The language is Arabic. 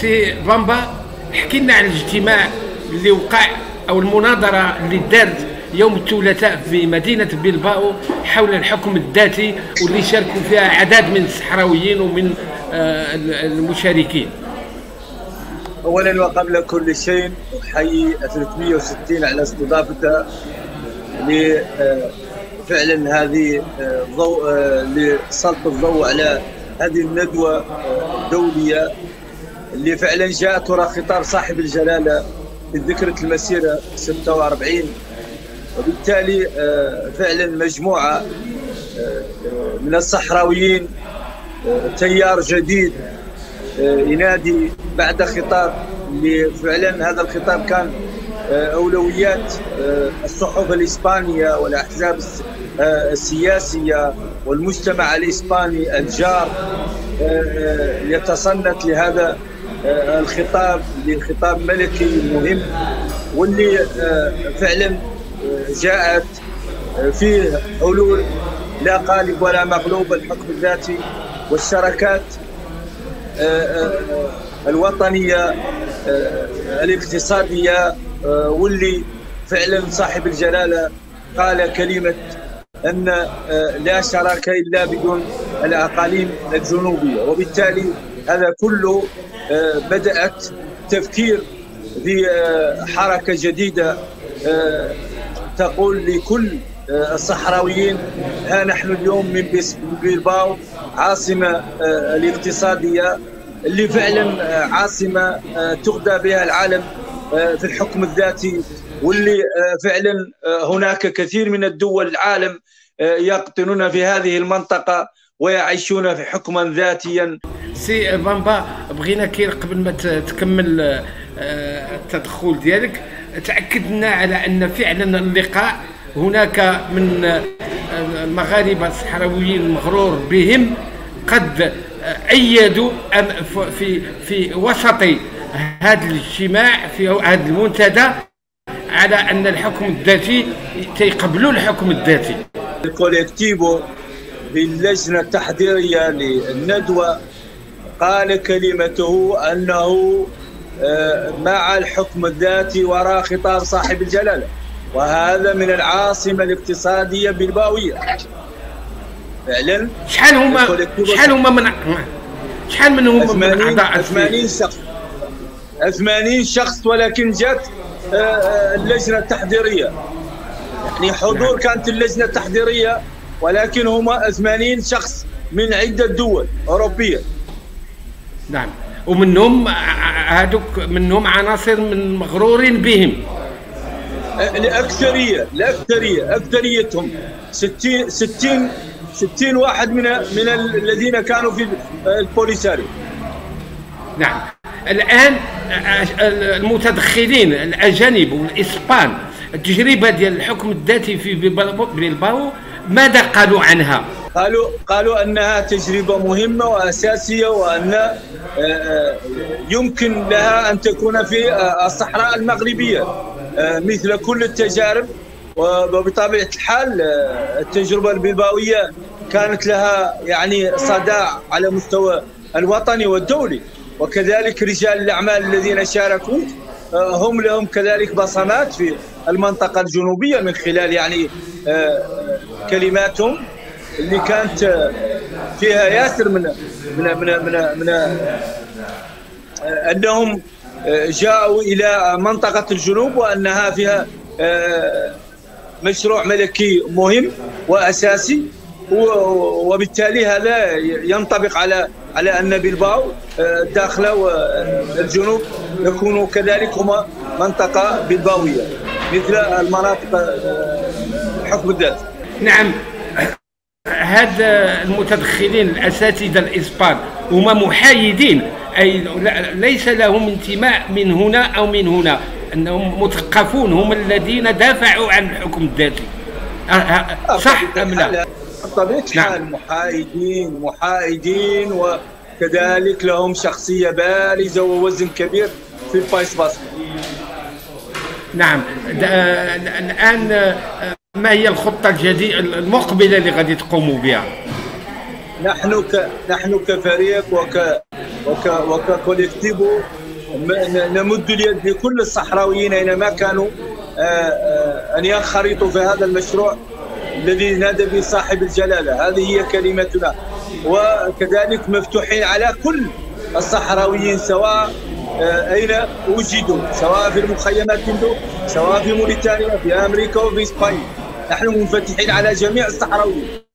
سي بامبا حكي لنا على الاجتماع اللي وقع او المناظره اللي دارت يوم الثلاثاء في مدينه بلباو حول الحكم الذاتي واللي شاركوا فيها عدد من الصحراويين ومن المشاركين. اولا وقبل كل شيء احيي 360 على استضافته فعلا هذه الضوء لسلط الضوء على هذه الندوه الدوليه اللي فعلا جاءت وراء خطاب صاحب الجلاله بذكرة المسيره 46، وبالتالي فعلا مجموعه من الصحراويين تيار جديد ينادي بعد خطاب اللي فعلا هذا الخطاب كان أولويات الصحف الإسبانية والأحزاب السياسية والمجتمع الإسباني الجار يتصنت لهذا الخطاب، لخطاب ملكي مهم واللي فعلا جاءت فيه حلول لا قالب ولا مقلوب، الحكم الذاتي والشراكات الوطنية الاقتصادية، واللي فعلا صاحب الجلالة قال كلمة أن لا شراكة إلا بدون الأقاليم الجنوبية، وبالتالي هذا كله بدأت تفكير في حركة جديدة تقول لكل الصحراويين ها نحن اليوم من بلباو عاصمة الاقتصادية اللي فعلا عاصمة تغدى بها العالم في الحكم الذاتي، واللي فعلا هناك كثير من الدول العالم يقطنون في هذه المنطقة ويعيشون في حكما ذاتيا. سي بامبا بغينا كي قبل ما تكمل التدخل ديالك تأكدنا على أن فعلا اللقاء هناك من المغاربة الصحراويين المغرور بهم قد أيدوا في وسط هذا الاجتماع في هذا المنتدى على أن الحكم الذاتي تيقبلوا الحكم الذاتي. الكوليكتيفو باللجنة التحضيرية للندوة قال كلمته أنه مع الحكم الذاتي وراء خطاب صاحب الجلالة، وهذا من العاصمة الاقتصادية بلباوية. فعلا شحال منهم من أعضاء؟ 80 شخص، ولكن جت اللجنة التحضيرية، يعني حضور كانت اللجنة التحضيرية ولكن هما 80 شخص من عدة دول أوروبية. نعم، ومنهم هذوك منهم عناصر من مغرورين بهم. اكثريتهم 60 واحد من الذين كانوا في البوليساريو. نعم، الان المتدخلين الاجانب والاسبان التجربه ديال الحكم الذاتي في بلباو ماذا قالوا عنها؟ قالوا انها تجربه مهمه واساسيه، وان يمكن لها ان تكون في الصحراء المغربيه مثل كل التجارب، وبطبيعه الحال التجربه البلباويه كانت لها يعني صدى على مستوى الوطني والدولي، وكذلك رجال الاعمال الذين شاركوا هم لهم كذلك بصمات في المنطقه الجنوبيه من خلال يعني كلماتهم اللي كانت فيها ياسر من من من من, من انهم جاءوا الى منطقه الجنوب وانها فيها مشروع ملكي مهم واساسي، وبالتالي هذا ينطبق على ان بلباو الداخله والجنوب يكونوا كذلك هما منطقه بلباويه مثل المناطق الحكم الذاتي. نعم، هاد المتدخلين الاساتذه الاسبان هما محايدين، اي ليس لهم انتماء من هنا او من هنا، انهم مثقفون هم الذين دافعوا عن الحكم الذاتي، صح ام لا؟ بطبيعه الحال محايدين، وكذلك لهم شخصيه بارزه ووزن كبير في البايس باسك. نعم، الان ما هي الخطه الجديده المقبله اللي غادي تقوموا بها؟ نحن كفريق وككوليكتيفو نمد اليد لكل الصحراويين اينما كانوا ان ينخرطوا في هذا المشروع الذي نادى به صاحب الجلاله. هذه هي كلمتنا، وكذلك مفتوحين على كل الصحراويين سواء اين وجدوا، سواء في المخيمات هندو، سواء في موريتانيا، في امريكا وفي اسبانيا. نحن منفتحين على جميع الصحراويين.